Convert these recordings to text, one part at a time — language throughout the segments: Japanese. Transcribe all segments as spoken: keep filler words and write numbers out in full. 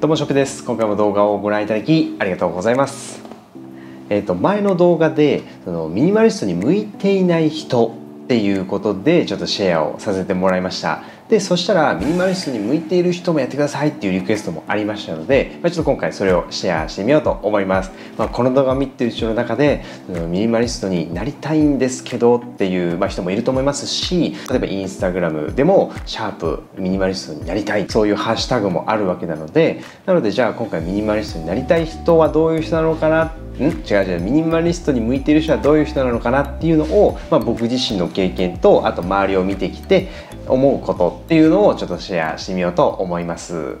どうもショップです。今回も動画をご覧いただきありがとうございます。えっと前の動画でそのミニマリストに向いていない人っていうことでちょっとシェアをさせてもらいました。で、そしたらミニマリストに向いている人もやってくださいっていうリクエストもありましたので、まあ、ちょっと今回それをシェアしてみようと思います。まあ、この動画を見ている人の中でミニマリストになりたいんですけどっていう、まあ、人もいると思いますし、例えばインスタグラムでもシャープミニマリストになりたい、そういうハッシュタグもあるわけなので、なのでじゃあ今回ミニマリストになりたい人はどういう人なのかなってん違う違うミニマリストに向いている人はどういう人なのかなっていうのを、まあ、僕自身の経験とあと周りを見てきて思うことっていうのをちょっとシェアしてみようと思います。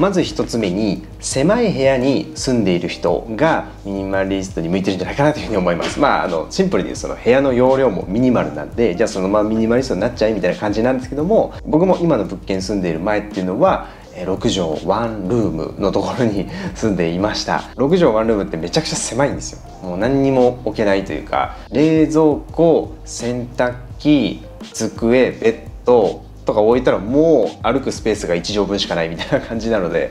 まずひとつめに、狭い部屋に住んでいる人がミニマリストに向いてるんじゃないかなというふうに思います。まあ、あのシンプルにその部屋の容量もミニマルなんで、じゃあそのままミニマリストになっちゃいみたいな感じなんですけども、僕も今の物件住んでいる前っていうのはろくじょうワンルームのところに住んでいました。ろくじょうワンルームってめちゃくちゃ狭いんですよ。もう何にも置けないというか、冷蔵庫、洗濯機、机、ベッドとか置いたらもう歩くスペースがいちじょうぶんしかないみたいな感じなので、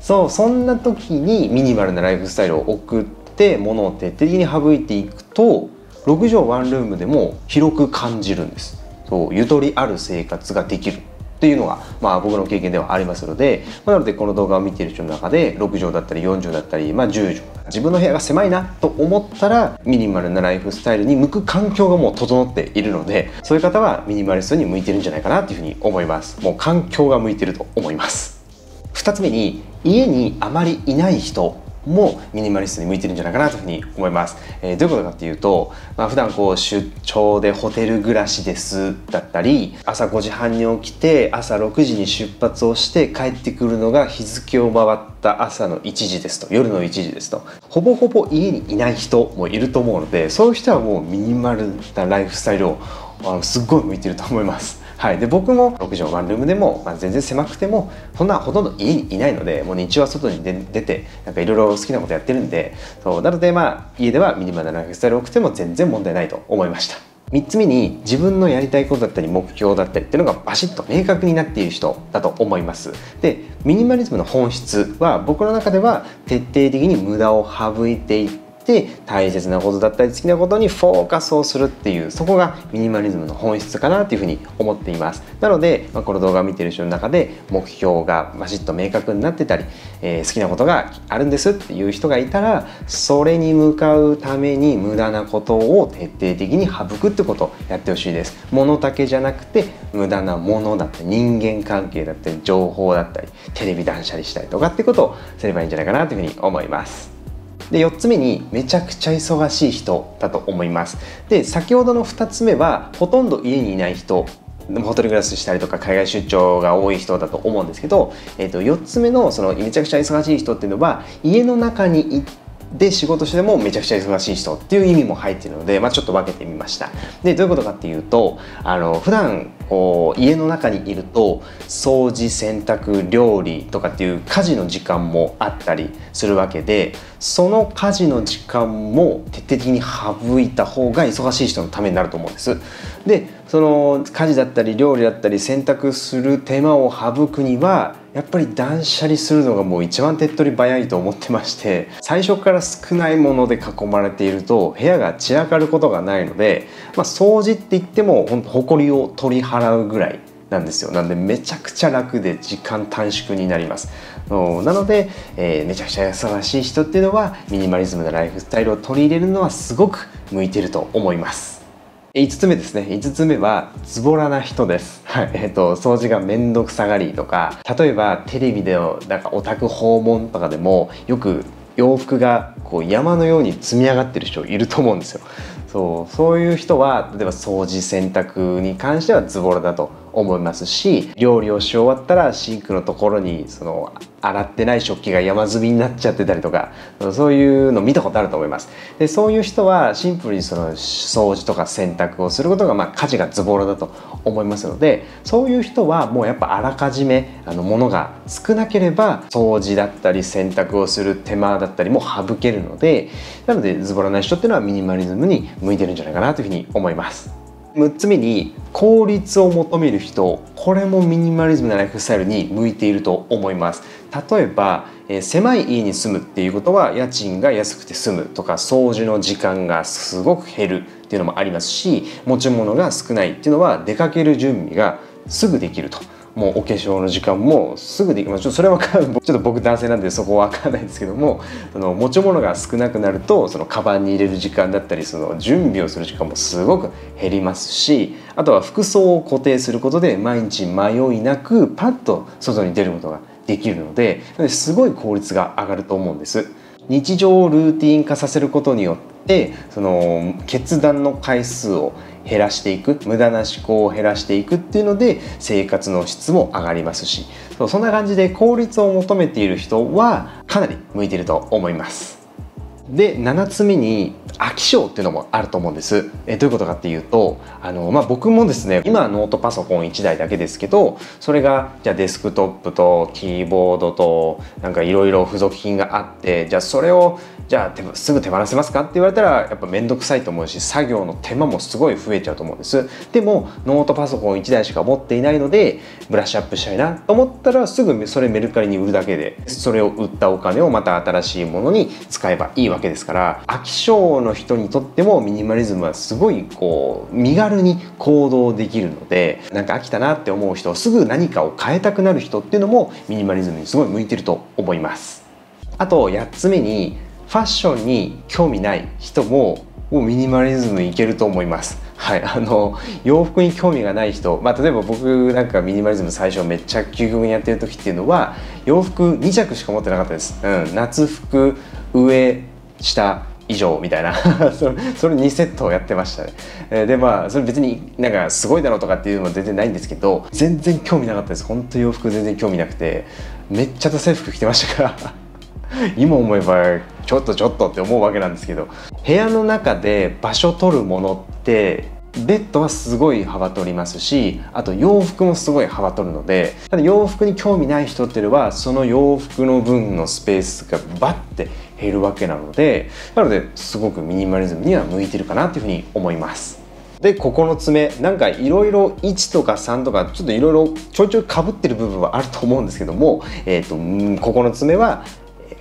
そうそんな時にミニマルなライフスタイルを送って物を徹底的に省いていくと、ろくじょうワンルームでも広く感じるんです。そうゆとりある生活ができるっていうのが、まあ、僕の経験ではありますので、まあ、なのでこの動画を見ている人の中でろくじょうだったりよんじょうだったり、まあ、じゅうじょう自分の部屋が狭いなと思ったらミニマルなライフスタイルに向く環境がもう整っているので、そういう方はミニマリストに向いてるんじゃないかなというふうに思います。もう環境が向いてると思います。ふたつめに、家にあまりいない人もミニマリストに向いてるんじゃないかなというふうに思います。えー、どういうことかっていうと、まあ、普段こう出張でホテル暮らしですだったり、朝ごじはんに起きて朝ろくじに出発をして帰ってくるのが日付を回った朝のいちじですと夜のいちじですと、ほぼほぼ家にいない人もいると思うので、そういう人はもうミニマルなライフスタイルをあのすっごい向いてると思います。はい、で僕もろくじょうワンルームでも、まあ、全然狭くてもそんなほとんど家にいないので、もう日中は外に出てなんかいろいろ好きなことやってるんで、そうなので、まあ、家ではミニマルなライフスタイルを送っても全然問題ないと思いました。みっつめに、自分のやりたいことだったり目標だったりっていうのがバシッと明確になっている人だと思います。でミニマリズムの本質は僕の中では徹底的に無駄を省いていってで大切なことだったり好きなことにフォーカスをするっていう、そこがミニマリズムの本質かなというふうに思っています。なので、まあ、この動画を見ている人の中で目標がバシッと明確になってたり、えー、好きなことがあるんですっていう人がいたら、それに向かうために無駄なことを徹底的に省くってことをやってほしいです。物だけじゃなくて無駄なものだったり人間関係だったり情報だったりテレビ断捨離したりとかってことをすればいいんじゃないかなというふうに思います。でよっつめに、めちゃくちゃ忙しい人だと思います。で先ほどのふたつめはほとんど家にいない人、ホテル暮らししたりとか海外出張が多い人だと思うんですけど、えー、とよっつめのそのめちゃくちゃ忙しい人っていうのは、家の中にいて仕事してもめちゃくちゃ忙しい人っていう意味も入っているので、まあ、ちょっと分けてみました。でどういうことかっていうと、あの普段こう家の中にいると掃除洗濯料理とかっていう家事の時間もあったりするわけで、その家事の時間も徹底的に省いた方が忙しい人のためになると思うんです。でその家事だったり料理だったり洗濯する手間を省くには、やっぱり断捨離するのがもう一番手っ取り早いと思ってまして、最初から少ないもので囲まれていると部屋が散らかることがないので、まあ、掃除って言ってもほんと埃を取り払うぐらいなんですよ。なのでめちゃくちゃ楽で時間短縮になります。なので、えー、めちゃくちゃ忙しい人っていうのはミニマリズムなライフスタイルを取り入れるのはすごく向いてると思います。いつつめですね。いつつめはズボラな人です。はい、えっと掃除がめんどくさがりとか、例えばテレビでのなんかお宅訪問とかでもよく洋服がこう山のように積み上がってる人いると思うんですよ。そう、そういう人は例えば掃除洗濯に関してはズボラだと思いますし、料理をし終わったらシンクのところにその洗ってない食器が山積みになっちゃってたりとか、そういうの見たことあると思います。でそういう人はシンプルにその掃除とか洗濯をすることが、まあ、家事がズボラだと思いますので、そういう人はもうやっぱあらかじめあの物が少なければ掃除だったり洗濯をする手間だったりも省けるので、なのでズボラな人っていうのはミニマリズムに向いてるんじゃないかなというふうに思います。むっつめに効率を求める人、これもミニマリズムなライフスタイルに向いていると思います。例えば、えー、狭い家に住むっていうことは家賃が安くて済むとか、掃除の時間がすごく減るっていうのもありますし、持ち物が少ないっていうのは出かける準備がすぐできると。もうお化粧の時間もすぐできます。ちょっとそれはちょっと僕男性なんでそこは分からないんですけども、その持ち物が少なくなるとそのカバンに入れる時間だったり、その準備をする時間もすごく減りますし、あとは服装を固定することで毎日迷いなくパッと外に出ることができるので、すごい効率が上がると思うんです。日常をルーティン化させることによってその決断の回数を減らしていく、無駄な思考を減らしていくっていうので生活の質も上がりますし、そんな感じで効率を求めている人はかなり向いていると思います。で、ななつめに飽き性っていうのもあると思うんです。えどういうことかっていうと、あの、まあ、僕もですね、今はノートパソコンいちだいだけですけど、それがじゃあデスクトップとキーボードとなんかいろいろ付属品があって、じゃあそれをじゃあすぐ手放せますかって言われたらやっぱ面倒くさいと思うし、作業の手間もすごい増えちゃうと思うんです。でもノートパソコンいちだいしか持っていないので、ブラッシュアップしたいなと思ったらすぐそれメルカリに売るだけで、それを売ったお金をまた新しいものに使えばいいわけです。わけですから、飽き性の人にとってもミニマリズムはすごいこう身軽に行動できるので、なんか飽きたなって思う人、すぐ何かを変えたくなる人っていうのもミニマリズムにすごい向いてると思います。あとやっつめにファッションに興味ない人ももうミニマリズムいけると思います。はい、あの洋服に興味がない人、まあ、例えば僕なんかミニマリズム最初めっちゃ究極にやってる時っていうのは洋服にちゃくしか持ってなかったです。うん、夏服上下以上みたいなそれ、それにセットをやってましたね。えー、でまあそれ別になんかすごいだろうとかっていうのも全然ないんですけど、全然興味なかったです。本当洋服全然興味なくて、めっちゃダサい服着てましたから今思えばちょっとちょっとって思うわけなんですけど、部屋の中で場所取るものってベッドはすごい幅取りますし、あと洋服もすごい幅取るので、ただ洋服に興味ない人っていうのはその洋服の分のスペースがバッて減るわけなので、なのですごくミニマリズムには向いてるかなというふうに思います。で、ここのつめ、なんかいろいろいちとかさんとかちょっといろいろちょいちょいかぶってる部分はあると思うんですけども、えーと、ここのつめは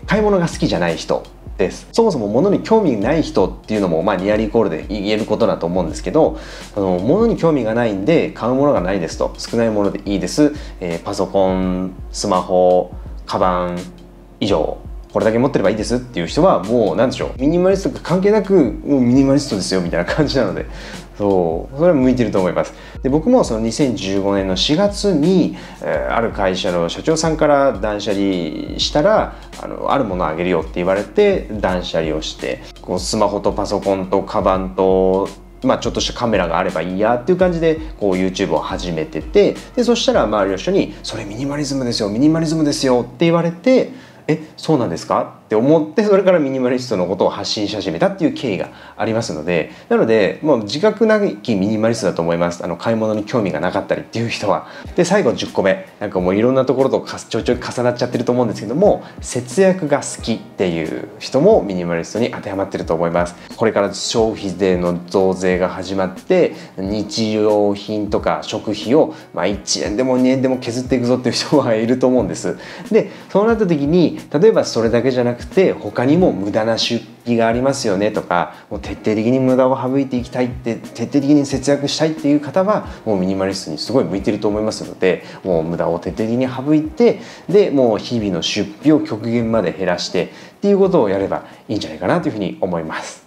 買い物が好きじゃない人です。そもそも物に興味ない人っていうのもまあニアリーイコールで言えることだと思うんですけど、あの物に興味がないんで買うものがないですと、少ないものでいいです、えー、パソコン、スマホ、カバン以上これだけ持ってればいいですっていう人はもう何でしょう、ミニマリストとか関係なくもうミニマリストですよみたいな感じなので、そう、それは向いてると思います。で、僕もそのにせんじゅうごねんのしがつに、えー、ある会社の社長さんから断捨離したら、あの、あるものをあげるよって言われて断捨離をして、こうスマホとパソコンとカバンと、まあ、ちょっとしたカメラがあればいいやっていう感じでこう ユーチューブ を始めてて、でそしたら周りの人に「それミニマリズムですよミニマリズムですよ」って言われて。え、そうなんですかって思って、それからミニマリストのことを発信し始めたっていう経緯がありますので、なのでもう自覚なきミニマリストだと思います。あの買い物に興味がなかったりっていう人は。で、最後じゅっこめ、なんかもういろんなところとちょいちょい重なっちゃってると思うんですけども、節約が好きっていう人もミニマリストに当てはまってると思います。これから消費税の増税が始まって、日用品とか食費をまあいちえんでもにえんでも削っていくぞっていう人はいると思うんです。でそうなった時に、例えばそれだけじゃなくて他にも無駄な出費がありますよねとか、もう徹底的に無駄を省いていきたいって、徹底的に節約したいっていう方はもうミニマリストにすごい向いてると思いますので、もう無駄を徹底的に省いて、でもう日々の出費を極限まで減らしてっていうことをやればいいんじゃないかなというふうに思います。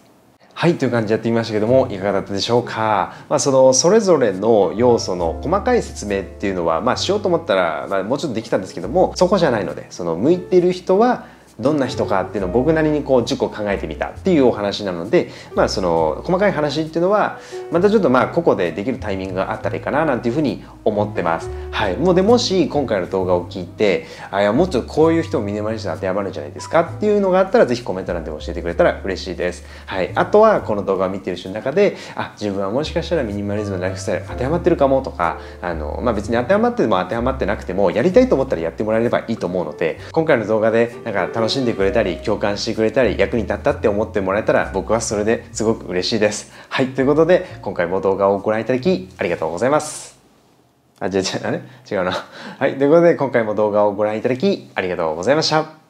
はい、という感じでやってみましたけども、いかがだったでしょうか。まあ、そのそれぞれの要素の細かい説明っていうのは、まあ、しようと思ったら、まあ、もうちょっとできたんですけども、そこじゃないので、その向いてる人はどんな人かっていうのを僕なりにこう自己考えてみたっていうお話なので、まあ、その細かい話っていうのはまたちょっとまあ個々でできるタイミングがあったらいいかななんていうふうに思ってます。はい、もうでもし今回の動画を聞いて、あいやもうちょっとこういう人をミニマリストに当てはまるんじゃないですかっていうのがあったら、是非コメント欄で教えてくれたら嬉しいです。はい、あとはこの動画を見てる人の中で、あ自分はもしかしたらミニマリズムのライフスタイル当てはまってるかもとか、あの、まあ、別に当てはまっても当てはまってなくてもやりたいと思ったらやってもらえればいいと思うので、今回の動画でなんか楽しんでくれたり共感してくれたり役に立ったって思ってもらえたら僕はそれですごく嬉しいです。はい、ということで今回も動画をご覧いただきありがとうございます。あ、違う違う、あれ違うな。はい、ということで今回も動画をご覧いただきありがとうございました。